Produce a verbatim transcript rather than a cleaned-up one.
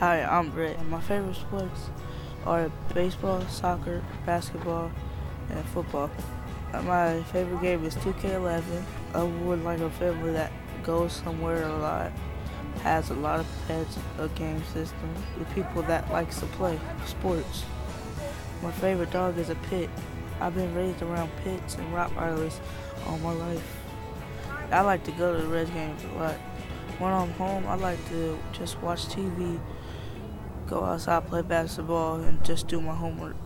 Hi, I'm Brett, and my favorite sports are baseball, soccer, basketball, and football. My favorite game is two K eleven. I would like a family that goes somewhere a lot, has a lot of pets, a game system, with people that likes to play sports. My favorite dog is a pit. I've been raised around pits and Rottweilers all my life. I like to go to the Reds games a lot. When I'm home, I like to just watch T V, go outside, play basketball, and just do my homework.